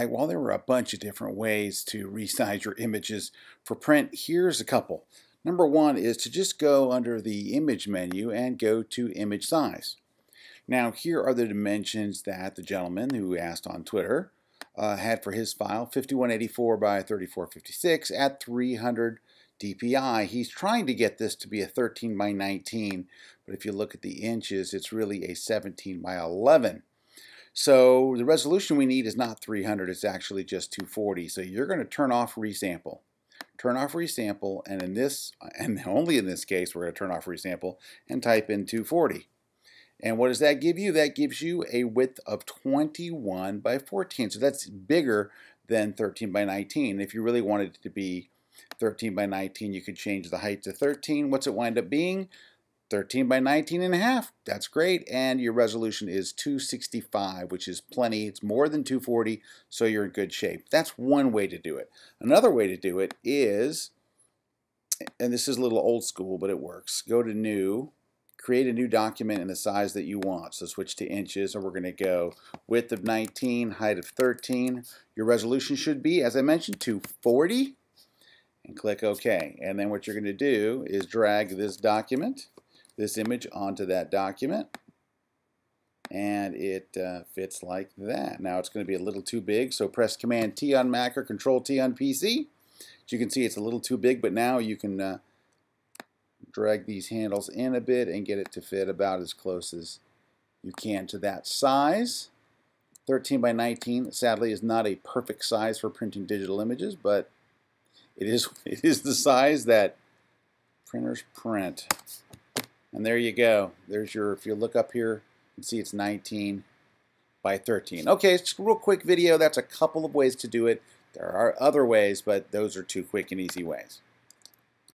Like, while there were a bunch of different ways to resize your images for print, here's a couple. Number one is to just go under the image menu and go to image size. Now here are the dimensions that the gentleman who asked on Twitter had for his file, 5184 by 3456 at 300 DPI. He's trying to get this to be a 13 by 19, but if you look at the inches, it's really a 17 by 11. So the resolution we need is not 300, it's actually just 240. So you're going to turn off resample. Turn off resample, and in this, and only in this case, we're going to turn off resample and type in 240. And what does that give you? That gives you a width of 21 by 14. So that's bigger than 13 by 19. If you really wanted it to be 13 by 19, you could change the height to 13. What's it wind up being? 13 by 19 and a half. That's great. And your resolution is 265, which is plenty. It's more than 240, so you're in good shape. That's one way to do it. Another way to do it is, and this is a little old school, but it works. Go to New, create a new document in the size that you want. So switch to inches, and we're going to go width of 19, height of 13. Your resolution should be, as I mentioned, 240. And click OK. And then what you're going to do is drag this document, this image, onto that document, and it fits like that. Now it's going to be a little too big, so press Command T on Mac or Control T on PC. As you can see, it's a little too big, but now you can drag these handles in a bit and get it to fit about as close as you can to that size. 13 by 19 sadly is not a perfect size for printing digital images, but it is the size that printers print. And there you go. There's your, if you look up here, you can see it's 19 by 13. Okay, it's just a real quick video. That's a couple of ways to do it. There are other ways, but those are two quick and easy ways.